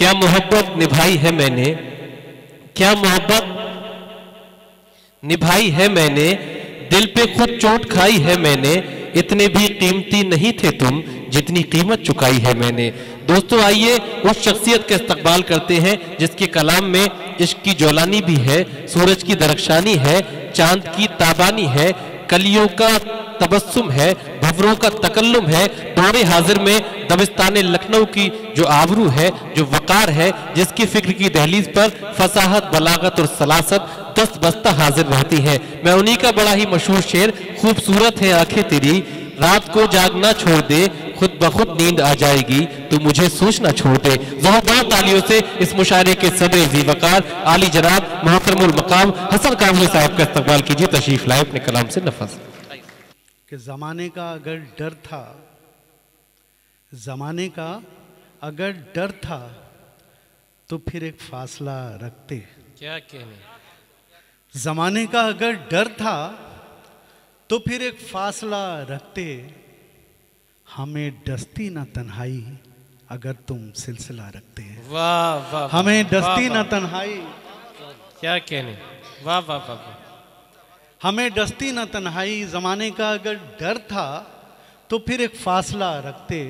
क्या मोहब्बत निभाई है मैंने, क्या मोहब्बत निभाई है मैंने, दिल पे खुद चोट खाई है मैंने, इतने भी कीमती नहीं थे तुम जितनी कीमत चुकाई है मैंने। दोस्तों आइए उस शख्सियत का इस्तकबाल करते हैं जिसके कलाम में इश्क की जोलानी भी है, सूरज की दरख्शानी है, चांद की ताबानी है, कलियों का तबस्सुम है, भवरों का तकल्लुम है, दौरे हाजिर में दबिस्ताने लखनऊ की जो आबरू है, जो वकार है, जिसकी फिक्र की दहलीज पर फसाहत, बलागत और सलासत दस्त बस्ता हाजिर रहती है। मैं उन्हीं का बड़ा ही मशहूर शेर, खूबसूरत है आंखें तेरी, रात को जागना छोड़ दे, खुद ब खुद नींद आ जाएगी, तो मुझे सोचना छोड़ दे। जोरदार तालियों से इस मुशायरे के सदर जी वकार आली जनाब मोहतरमुल मकाम हसन काज़मी साहब का इस्तकबाल कीजिए, तशरीफ लाए अपने कलाम से नफस। कि ज़माने का अगर डर था, ज़माने का अगर डर था तो फिर एक फासला रखते, क्या कहने। ज़माने का अगर डर था तो फिर एक फासला रखते, हमें डसती ना तन्हाई अगर तुम सिलसिला रखते। वाह वाह, हमें डसती ना तन्हाई, क्या कहने। वाह वाह वाह, हमें डसती ना तन्हाई, ज़माने का अगर डर था तो फिर एक फासला रखते,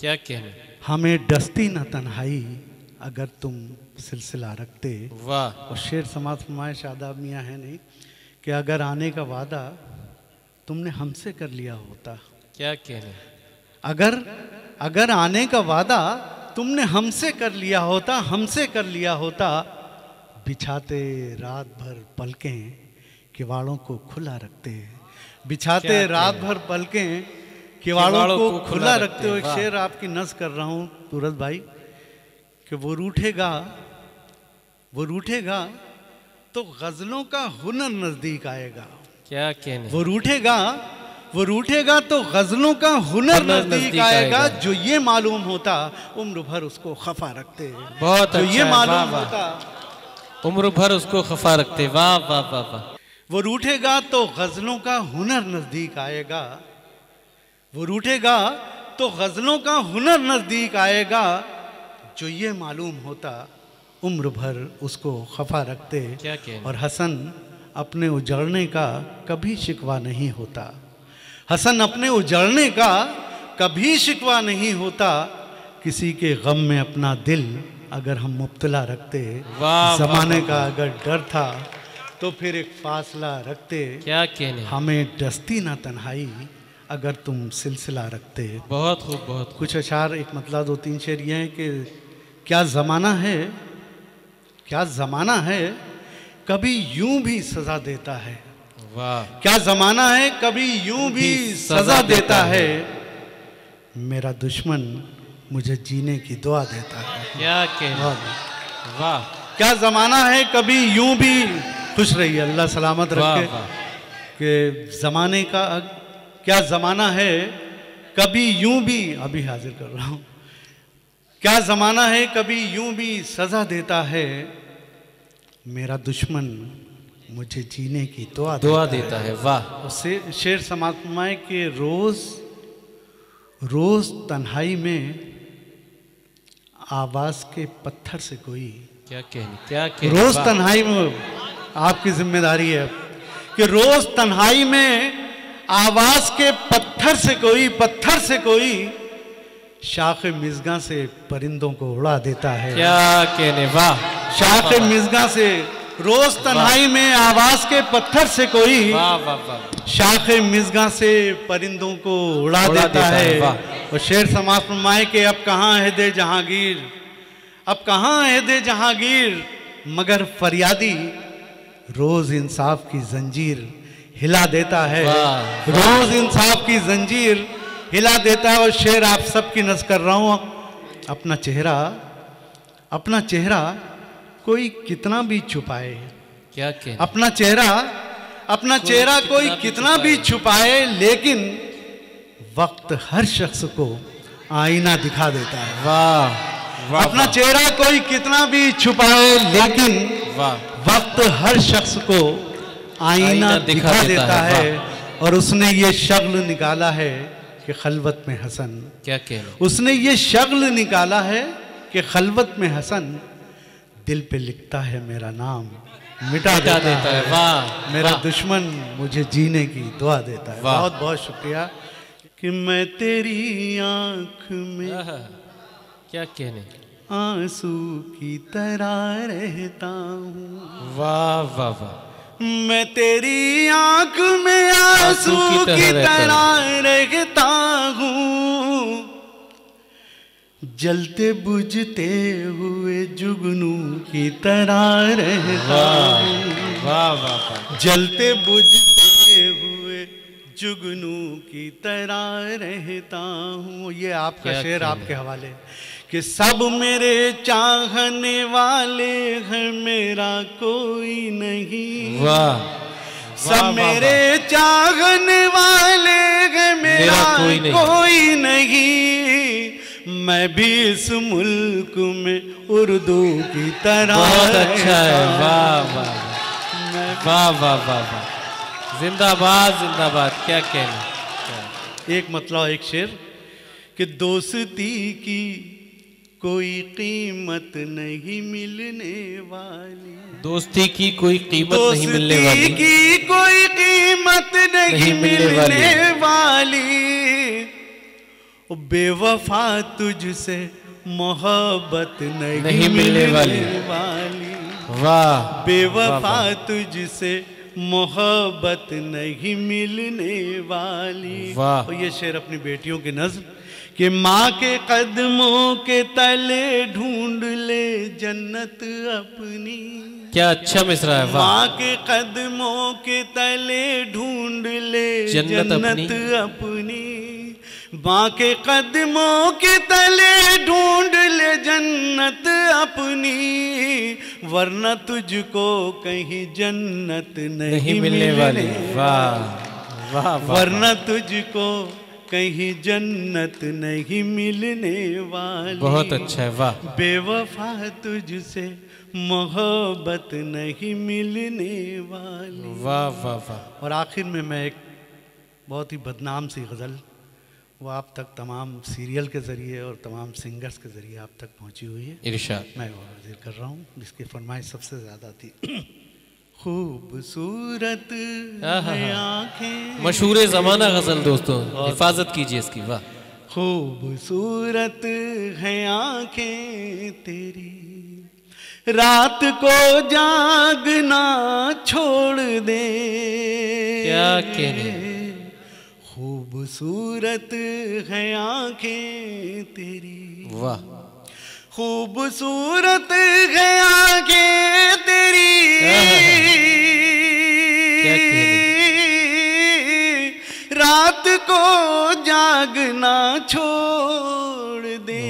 क्या कहने। हमें डसती ना तन्हाई अगर तुम सिलसिला रखते। वाह। और शेर समाज फरमाए शादाब मियाँ है नहीं कि अगर आने का वादा तुमने हमसे कर लिया होता, क्या कहने। अगर आने का वादा तुमने हमसे कर लिया होता, हमसे कर लिया होता, बिछाते रात भर पलकें किवाड़ों को खुला रखते हैं, बिछाते रात भर पलकें किवाड़ों को खुला रखते हो। एक शेर आपकी नज़्म कर रहा हूँ तुरत भाई कि वो रूठेगा तो गज़लों का हुनर नज़दीक आएगा, क्या कहने। वो रूठेगा तो गज़लों का हुनर नज़दीक आएगा, जो ये मालूम होता उम्र भर उसको खफा रखते हैं। बहुत अच्छा, ये मालूम होता उम्र भर उसको खफा रखते। वाह वाह वाह। वो रूठेगा तो गज़लों का हुनर नज़दीक आएगा, वो रूठेगा तो गज़लों का हुनर नज़दीक आएगा, जो ये मालूम होता उम्र भर उसको खफा रखते, क्या कहने। और हसन अपने उजड़ने का कभी शिकवा नहीं होता, हसन अपने उजड़ने का कभी शिकवा नहीं होता, किसी के गम में अपना दिल अगर हम मुब्तला रखते, ज़माने का अगर डर था तो फिर एक फासला रखते, क्या कहने। हमें डसती ना तन्हाई अगर तुम सिलसिला रखते। बहुत खूब, बहुत। कुछ अशार एक मतलब दो तीन शेर ये हैं कि क्या ज़माना है, क्या ज़माना है कभी यूं भी सज़ा देता है। वाह। क्या ज़माना है कभी यूं भी सज़ा देता है, मेरा दुश्मन मुझे जीने की दुआ देता है, क्या कहने। वाह। क्या ज़माना है कभी यूं भी, खुश रहिए, अल्लाह सलामत रखे। कि ज़माने का क्या ज़माना है कभी यूं भी, अभी हाजिर कर रहा हूँ, क्या ज़माना है कभी यूं भी सज़ा देता है, मेरा दुश्मन मुझे जीने की दुआ देता है। वाह। उससे शेर समात्माएँ के रोज़ तन्हाई में आवाज़ के पत्थर से कोई, क्या कहने, क्या कहने। रोज तन्हाई में, आपकी जिम्मेदारी है कि रोज तन्हाई में आवाज के पत्थर से कोई शाख मिजगा से परिंदों को उड़ा देता है, क्या कहने। वाह। शाख मिजगा से, रोज तन्हाई में आवाज के पत्थर से कोई, शाख मिजगा से परिंदों को उड़ा देता है। और शेर समाज फरमाए कि अब कहाँ है दे जहांगीर, अब कहाँ है दे जहांगीर, मगर फरियादी रोज इंसाफ की जंजीर हिला देता है, रोज इंसाफ की जंजीर हिला देता है। और शेर आप सबकी नज़्म कर रहा हूँ, अपना चेहरा कोई कितना भी छुपाए, क्या कहने। अपना चेहरा कोई कितना भी छुपाए, लेकिन वक्त हर शख्स को आईना दिखा देता है। वाह। अपना चेहरा कोई कितना भी छुपाए, लेकिन वक्त हर शख्स को आईना दिखा देता है। और उसने ये शगल निकाला है कि खलवत में हसन, क्या कहने। उसने ये शगल निकाला है कि खलवत में हसन दिल पे लिखता है मेरा नाम, मिटा देता है, वाह, मेरा दुश्मन मुझे जीने की दुआ देता है। बहुत बहुत शुक्रिया कि मैं तेरी आँख में क्या कहने आंसू की तरह रहता हूँ। वाह वाह वाह। मैं तेरी आँख में आंसू की तरह रहता हूँ, जलते बुझते हुए जुगनू की तरह रहता हूँ। वाह वाह। जलते बुझते हुए जुगनू की तरह रहता हूँ। ये आपका शेर आपके हवाले कि सब मेरे चाहने वाले हैं मेरा कोई नहीं। वाह। सब मेरे चाहने वाले हैं मेरा कोई नहीं, मैं भी इस मुल्क में उर्दू की तरह। बहुत अच्छा है, वाह वाह वाह वाह वाह। जिंदाबाद जिंदाबाद। क्या कहना। एक मतलब एक शेर कि दोस्ती की कोई कीमत नहीं मिलने वाली। दोस्ती की कोई कीमत नहीं मिलने वाली। दोस्ती की कोई कीमत नहीं मिलने वाली, बेवफा तुझसे मोहब्बत नहीं मिलने वाली। वाह। बेवफा तुझसे मोहब्बत नहीं मिलने वाली। वाह। ये शेर अपनी बेटियों की नज़्म कि माँ के कदमों के तले ढूंढ ले जन्नत अपनी। क्या अच्छा मिसरा है। माँ के कदमों के तले ढूंढ ले जन्नत अपनी, माँ के कदमों के तले ढूंढ ले जन्नत अपनी, वरना तुझको कहीं जन्नत नहीं मिलने वाली। वाह वाह। वरना तुझको कहीं जन्नत नहीं मिलने वाली। बहुत अच्छा है, वाह। बेवफा तुझसे मोहब्बत नहीं मिलने वाली। वाह वाह वाह। और आखिर में मैं एक बहुत ही बदनाम सी गज़ल, वो आप तक तमाम सीरियल के ज़रिए और तमाम सिंगर्स के ज़रिए आप तक पहुंची हुई है, इरशाद मैं वो हाजिर कर रहा हूँ जिसकी फरमाइश सबसे ज़्यादा थी। खूबसूरत आँखें, मशहूर ज़माना गज़ल दोस्तों, हिफाजत कीजिए इसकी। वाह। खूबसूरत है आँखें तेरी, रात को जागना छोड़ दे। क्या कहने। खूबसूरत है आँखें तेरी, वाह। खूबसूरत है आँखें तेरी, रात को जागना छोड़ दे।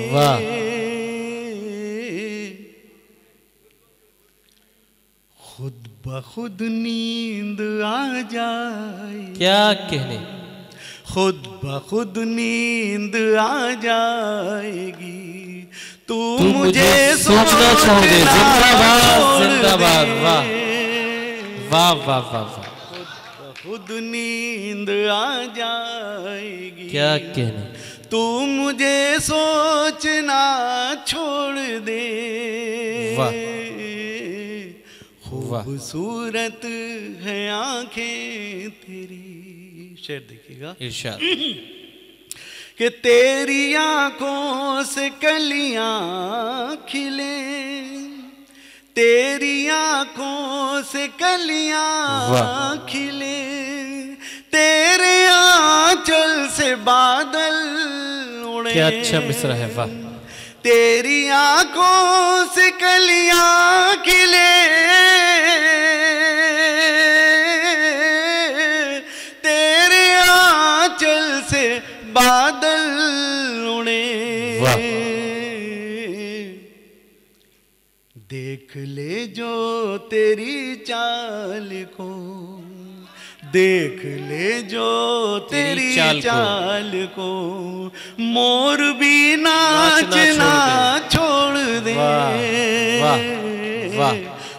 खुद ब खुद नींद आ जाए। क्या कहने। खुद ब खुद नींद आ जाएगी, तू मुझे सोचना छोड़ दे। जिंदाबाद जिंदाबाद। वाह वाह वाह वाह। खुद ब खुद नींद आ जाएगी। क्या कहना। तू मुझे सोचना छोड़ दे। वाह। खूबसूरत है आँखें तेरी। शेर देखिएगा, इरशाद कि तेरी आंखों से कलियां खिले, तेरी आंखों से कलियां खिले, तेरे आंचल से बादल उड़े। क्या अच्छा मिसरा है, वाह। तेरी आंखों से कलियां खिले, बादल उड़े। देख ले जो तेरी चाल को, देख ले जो तेरी चाल को, मोर भी नाचना छोड़ दे।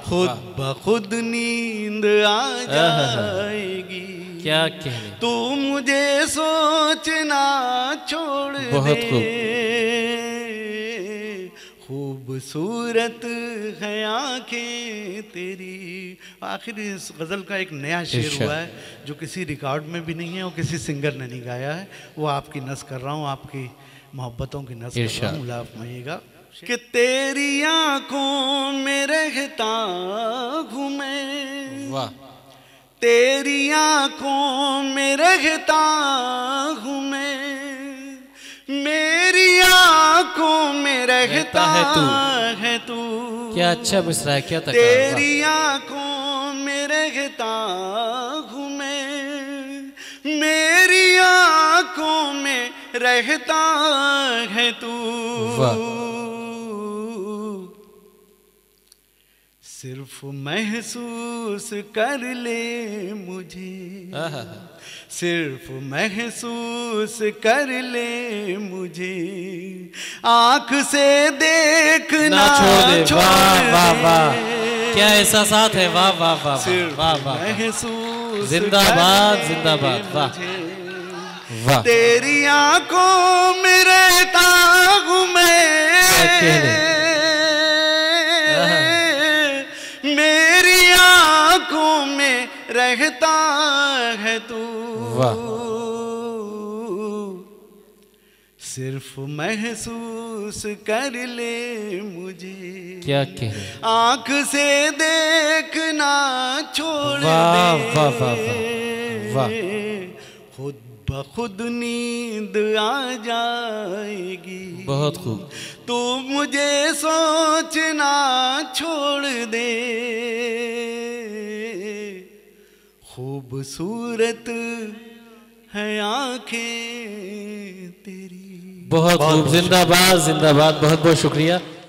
खुद ब खुद नींद आ जाएगी, क्या कहने। तू मुझे सोचना छोड़ दे। बहुत खूब। खूबसूरत है आँखें तेरी। आखिर इस गज़ल का एक नया शेर हुआ है जो किसी रिकॉर्ड में भी नहीं है और किसी सिंगर ने नहीं गाया है, वो आपकी नज़्म कर रहा हूँ, आपकी मोहब्बतों की नज़्म कर रहा हूँ, मुलाक़ात मानिएगा। कि तेरी आँखों में रहता हूँ मैं, तेरी आँखों में रहता हूँ मैं, मेरी आँखों में रहता है तू। क्या अच्छा मिसरा है, क्या तकरार। तेरी आँखों में रहता हूँ मैं, मेरी आँखों में रहता है तू। सिर्फ महसूस कर ले मुझे, सिर्फ महसूस कर ले मुझे, आँख से देखना छोड़ दे। वाह वाह, क्या एहसासात है, वाह वाह वाह वाह वाह, महसूस। जिंदाबाद जिंदाबाद, वाह। तेरी आँखों में रहता हूँ मैं, मेरी आँखों में रहता है तू। सिर्फ महसूस कर ले मुझे, क्या कहे, आँख से देखना छोड़ दे। वाह वाह वाह वाह, खुद खुद नींद आ जाएगी। बहुत खूब। तू मुझे सोचना छोड़ दे, खूबसूरत है आँखें तेरी। बहुत खूब, जिंदाबाद जिंदाबाद, बहुत बहुत शुक्रिया।